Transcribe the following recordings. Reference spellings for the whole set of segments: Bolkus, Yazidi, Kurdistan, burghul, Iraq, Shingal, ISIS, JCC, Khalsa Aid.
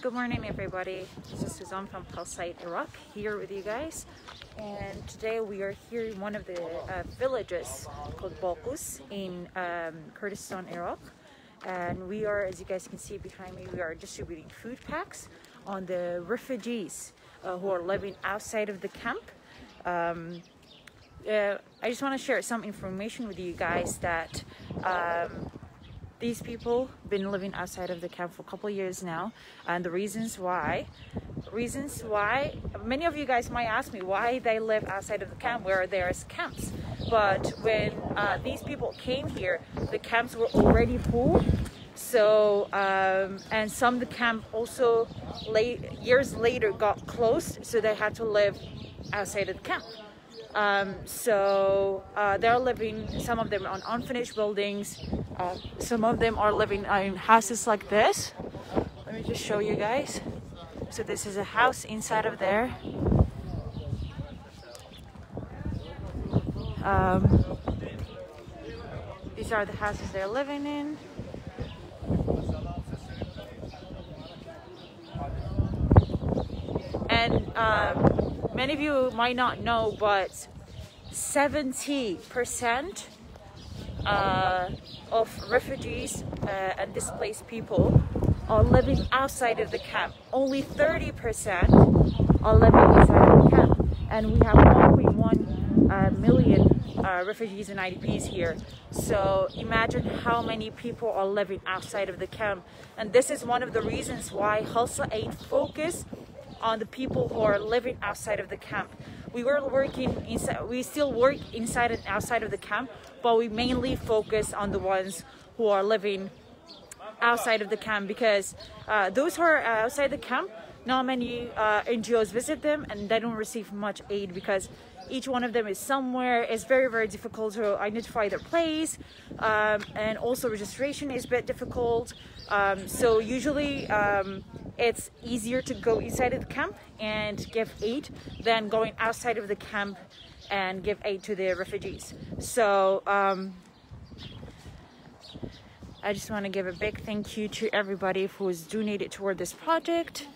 Good morning, everybody. This is Suzanne from Khalsa Aid, Iraq, here with you guys. And today we are here in one of the villages called Bolkus in Kurdistan, Iraq. And we are, as you guys can see behind me, we are distributing food packs on the refugees who are living outside of the camp. I just want to share some information with you guys that these people have been living outside of the camp for a couple of years now, and the reasons why many of you guys might ask me why they live outside of the camp where there's camps. But when these people came here, the camps were already full. So and some of the camp also years later got closed, so they had to live outside of the camp. They're living, some of them on unfinished buildings, some of them are living in houses like this. Let me just show you guys. So this is a house inside of there. These are the houses they're living in. And many of you might not know, but 70% of refugees and displaced people are living outside of the camp. Only 30% are living inside of the camp. And we have 1.1 million refugees and IDPs here. So imagine how many people are living outside of the camp. And this is one of the reasons why Khalsa Aid focus on the people who are living outside of the camp. We were working inside, we still work inside and outside of the camp, but we mainly focus on the ones who are living outside of the camp, because those who are outside the camp, not many NGOs visit them, and they don't receive much aid because each one of them is somewhere. It's very, very difficult to identify their place, and also registration is a bit difficult. So usually it's easier to go inside of the camp and give aid than going outside of the camp and give aid to the refugees. So I just want to give a big thank you to everybody who's donated toward this project.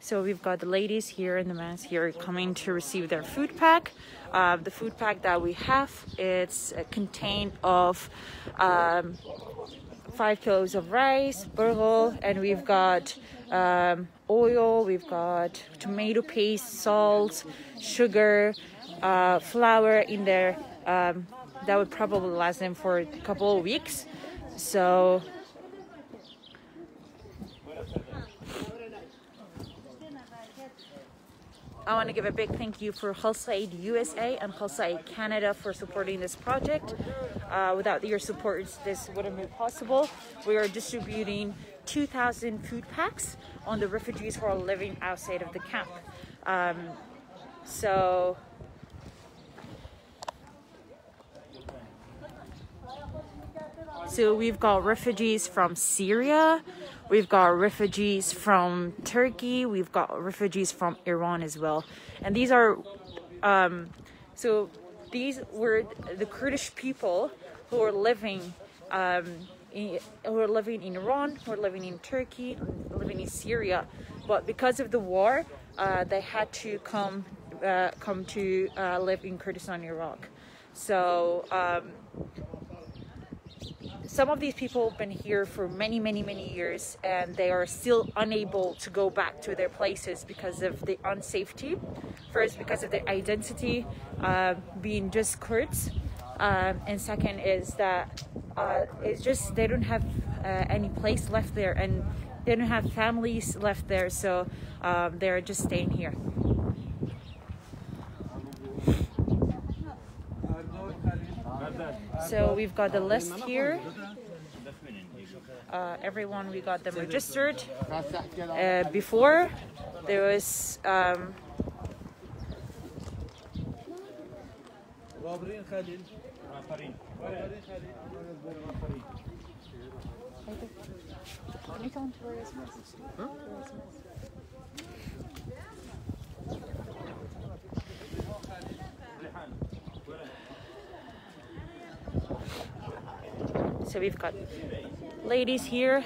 So we've got the ladies here and the men here coming to receive their food pack. The food pack that we have, it's contained of 5 kilos of rice, burghul, and we've got oil, we've got tomato paste, salt, sugar, flour in there. That would probably last them for a couple of weeks. So I want to give a big thank you for Khalsa Aid USA and Khalsa Aid Canada for supporting this project. Without your support, this wouldn't be possible. We are distributing 2,000 food packs on the refugees who are living outside of the camp. So we've got refugees from Syria, we've got refugees from Turkey, we've got refugees from Iran as well. And these are, so these were the Kurdish people who are living in Iran, who are living in Turkey, living in Syria. But because of the war, they had to come to live in Kurdistan, Iraq. So some of these people have been here for many, many, many years, and they are still unable to go back to their places because of the unsafety. First, because of their identity being just Kurds, and second is that it's just they don't have any place left there, and they don't have families left there, so they're just staying here. So we've got the list here. Everyone, we got them registered. Before there was غابرين خليل غابرين خليل So we've got ladies here.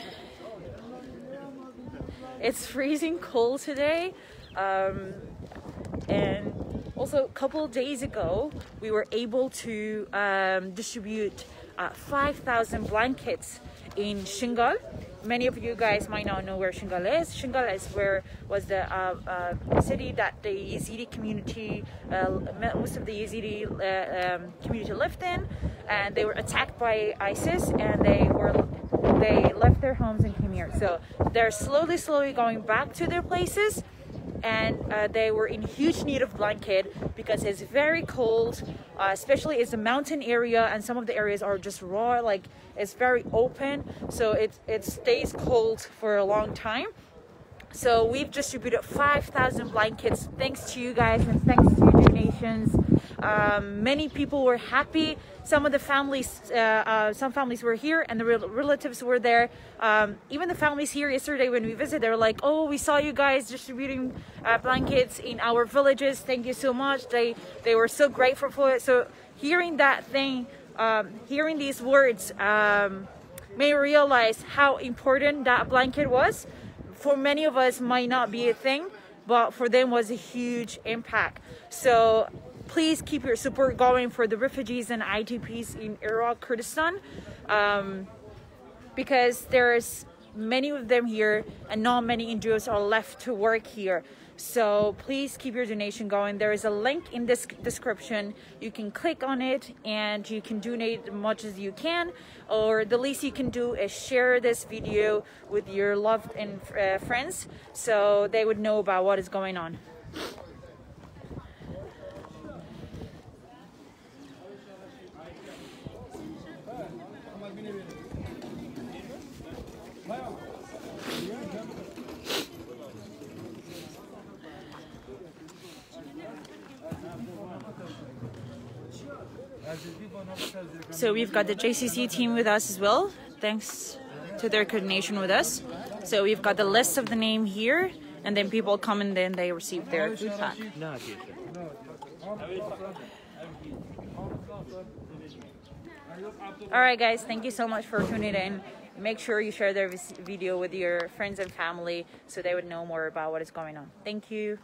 It's freezing cold today, and also a couple of days ago we were able to distribute 5,000 blankets in Shingal. Many of you guys might not know where Shingal is. Shingal is was the city that the Yazidi community, most of the Yazidi community lived in, and they were attacked by ISIS, and they left their homes and came here. So they're slowly going back to their places, and they were in huge need of blanket because it's very cold, especially it's a mountain area, and some of the areas are just raw, like it's very open, so it stays cold for a long time. So we've distributed 5,000 blankets thanks to you guys and thanks to your donations. Many people were happy. Some of the families, some families were here, and the relatives were there. Even the families here yesterday when we visited, they were like, "Oh, we saw you guys distributing blankets in our villages. Thank you so much." They were so grateful for it. So hearing that thing, hearing these words, made me realize how important that blanket was. For many of us, might not be a thing, but for them was a huge impact. So please keep your support going for the refugees and IDPs in Iraq, Kurdistan, because there's many of them here and not many NGOs are left to work here. So please keep your donation going. There is a link in this description. You can click on it and you can donate as much as you can, or the least you can do is share this video with your loved and friends so they would know about what is going on. So we've got the JCC team with us as well, thanks to their coordination with us. So we've got the list of the name here, and then people come and then they receive their food pack. Alright guys, thank you so much for tuning in. Make sure you share their video with your friends and family so they would know more about what is going on. Thank you.